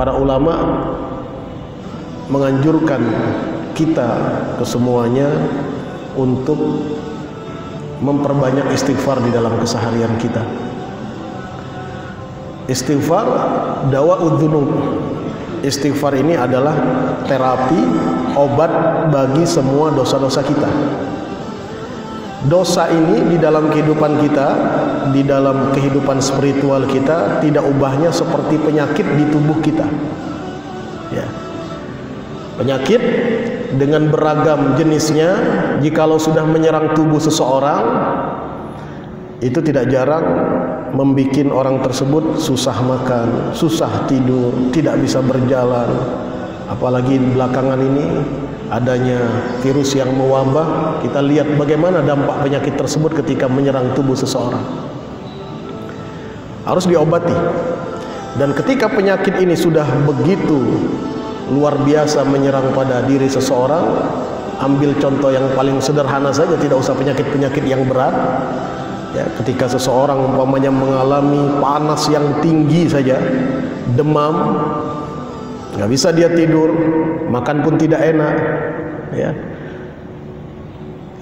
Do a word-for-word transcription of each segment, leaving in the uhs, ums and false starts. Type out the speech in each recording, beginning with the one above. Para ulama menganjurkan kita kesemuanya untuk memperbanyak istighfar di dalam keseharian kita. Istighfar dawa'ud dzunub. Istighfar ini adalah terapi, obat bagi semua dosa-dosa kita. Dosa ini di dalam kehidupan kita, di dalam kehidupan spiritual kita, tidak ubahnya seperti penyakit di tubuh kita. Ya. Penyakit dengan beragam jenisnya, jikalau sudah menyerang tubuh seseorang, itu tidak jarang membuat orang tersebut susah makan, susah tidur, tidak bisa berjalan. Apalagi belakangan ini adanya virus yang mewabah, kita lihat bagaimana dampak penyakit tersebut ketika menyerang tubuh seseorang. Harus diobati. Dan ketika penyakit ini sudah begitu luar biasa menyerang pada diri seseorang, ambil contoh yang paling sederhana saja, tidak usah penyakit-penyakit yang berat. Ya, ketika seseorang umpamanya mengalami panas yang tinggi saja, demam, nggak bisa dia tidur, makan pun tidak enak, ya.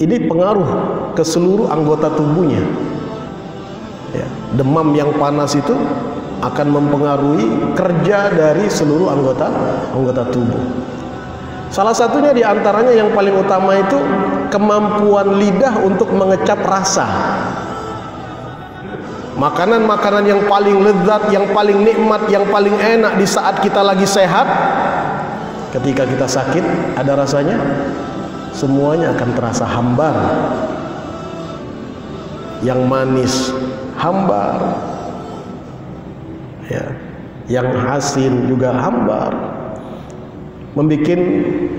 Ini pengaruh ke seluruh anggota tubuhnya, ya. Demam yang panas itu akan mempengaruhi kerja dari seluruh anggota anggota tubuh. Salah satunya diantaranya yang paling utama itu kemampuan lidah untuk mengecap rasa. Makanan-makanan yang paling lezat, yang paling nikmat, yang paling enak di saat kita lagi sehat, ketika kita sakit, ada rasanya, semuanya akan terasa hambar. Yang manis, hambar, ya. Yang asin juga hambar, membuat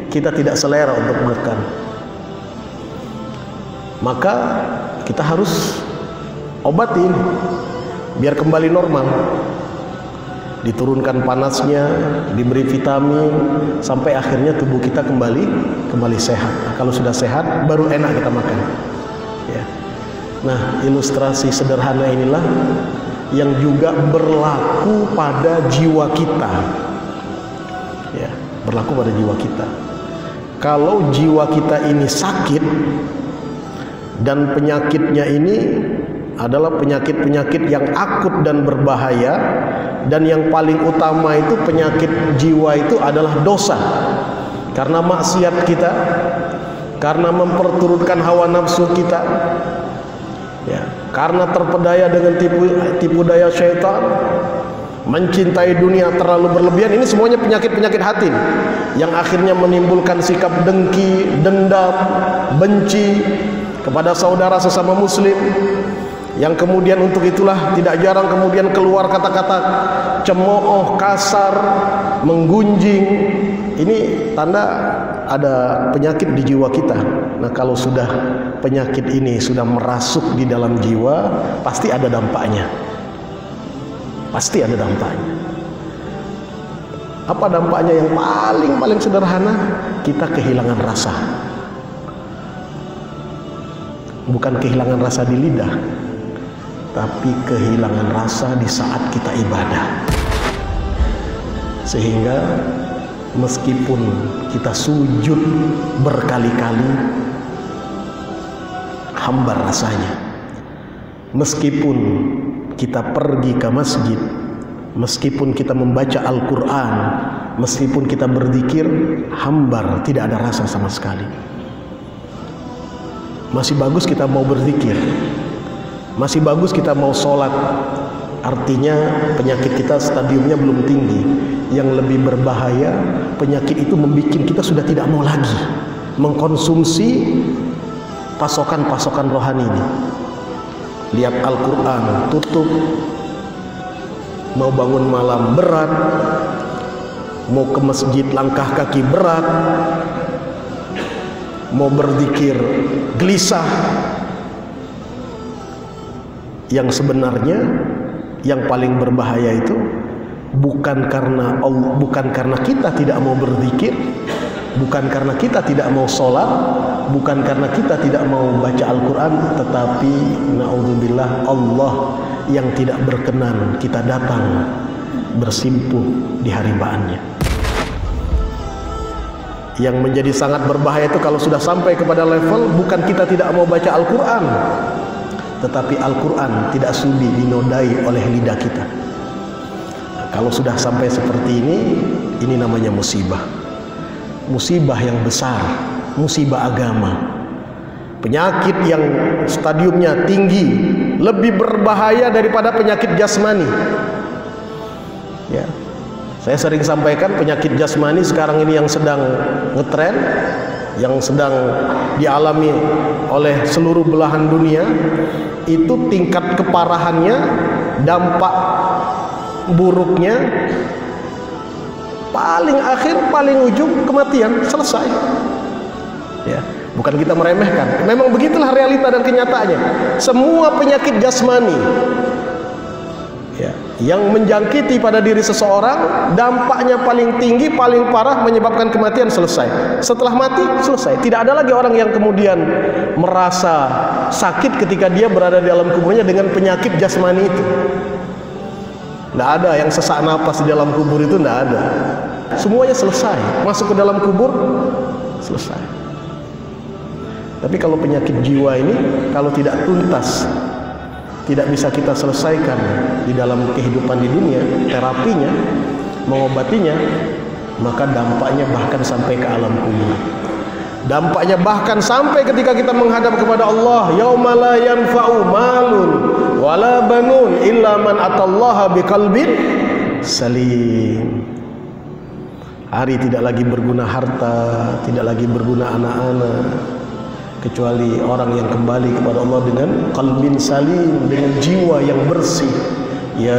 kita tidak selera untuk makan. Maka kita harus obati ini biar kembali normal. Diturunkan panasnya, diberi vitamin, sampai akhirnya tubuh kita kembali kembali sehat. Nah, kalau sudah sehat baru enak kita makan, ya. Nah, ilustrasi sederhana inilah yang juga berlaku pada jiwa kita, ya, berlaku pada jiwa kita. Kalau jiwa kita ini sakit dan penyakitnya ini adalah penyakit-penyakit yang akut dan berbahaya, dan yang paling utama itu penyakit jiwa itu adalah dosa. Karena maksiat kita, karena memperturutkan hawa nafsu kita, ya, karena terpedaya dengan tipu, tipu daya syaitan, mencintai dunia terlalu berlebihan. Ini semuanya penyakit-penyakit hati yang akhirnya menimbulkan sikap dengki, dendam, benci kepada saudara sesama muslim, yang kemudian untuk itulah tidak jarang kemudian keluar kata-kata cemooh, kasar, menggunjing. Ini tanda ada penyakit di jiwa kita. Nah, kalau sudah penyakit ini sudah merasuk di dalam jiwa, pasti ada dampaknya. Pasti ada dampaknya. Apa dampaknya? Yang paling-paling sederhana, kita kehilangan rasa. Bukan kehilangan rasa di lidah, tapi kehilangan rasa di saat kita ibadah. Sehingga meskipun kita sujud berkali-kali, hambar rasanya. Meskipun kita pergi ke masjid, meskipun kita membaca Al-Quran, meskipun kita berzikir, hambar, tidak ada rasa sama sekali. Masih bagus kita mau berzikir, masih bagus kita mau sholat. Artinya penyakit kita stadiumnya belum tinggi. Yang lebih berbahaya, penyakit itu membuat kita sudah tidak mau lagi mengkonsumsi pasokan-pasokan rohani ini. Lihat Al-Quran tutup, mau bangun malam berat, mau ke masjid langkah kaki berat, mau berzikir gelisah. Yang sebenarnya yang paling berbahaya itu bukan karena bukan karena kita tidak mau berzikir, bukan karena kita tidak mau sholat, bukan karena kita tidak mau baca Al-Quran, tetapi na'udzubillah, Allah yang tidak berkenan kita datang bersimpuh di hari baannya. Yang menjadi sangat berbahaya itu kalau sudah sampai kepada level bukan kita tidak mau baca Al-Quran, tetapi Al-Quran tidak sudi dinodai oleh lidah kita. Nah, kalau sudah sampai seperti ini, ini namanya musibah. Musibah yang besar, musibah agama. Penyakit yang stadiumnya tinggi, lebih berbahaya daripada penyakit jasmani. Ya. Saya sering sampaikan penyakit jasmani sekarang ini yang sedang ngetren, yang sedang dialami oleh seluruh belahan dunia, itu tingkat keparahannya, dampak buruknya paling akhir, paling ujung kematian, selesai. Ya, bukan kita meremehkan, memang begitulah realita dan kenyataannya. Semua penyakit jasmani yang menjangkiti pada diri seseorang, dampaknya paling tinggi, paling parah, menyebabkan kematian, selesai. Setelah mati, selesai. Tidak ada lagi orang yang kemudian merasa sakit ketika dia berada di dalam kuburnya dengan penyakit jasmani itu. Tidak ada yang sesak napas di dalam kubur itu, tidak ada. Semuanya selesai, masuk ke dalam kubur, selesai. Tapi kalau penyakit jiwa ini, kalau tidak tuntas, tidak bisa kita selesaikan di dalam kehidupan di dunia, terapinya, mengobatinya, maka dampaknya bahkan sampai ke alam kubur. Dampaknya bahkan sampai ketika kita menghadap kepada Allah, yauma la yanfa'u malun wala banun illa man atallaha biqalbin salim. Hari tidak lagi berguna harta, tidak lagi berguna anak-anak, kecuali orang yang kembali kepada Allah dengan qalbin salim, dengan jiwa yang bersih. Ya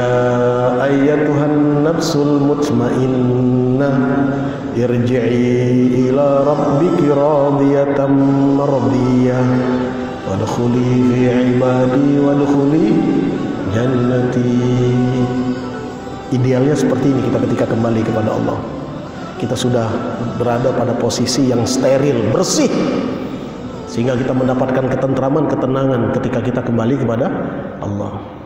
ayyatuhan nafsul mutmainnah irji'i ila rabbiki radiyatan mardiyah wadkhuli fi ibadi wadkhuli jannati. Idealnya seperti ini kita ketika kembali kepada Allah. Kita sudah berada pada posisi yang steril, bersih, sehingga kita mendapatkan ketentraman, ketenangan ketika kita kembali kepada Allah.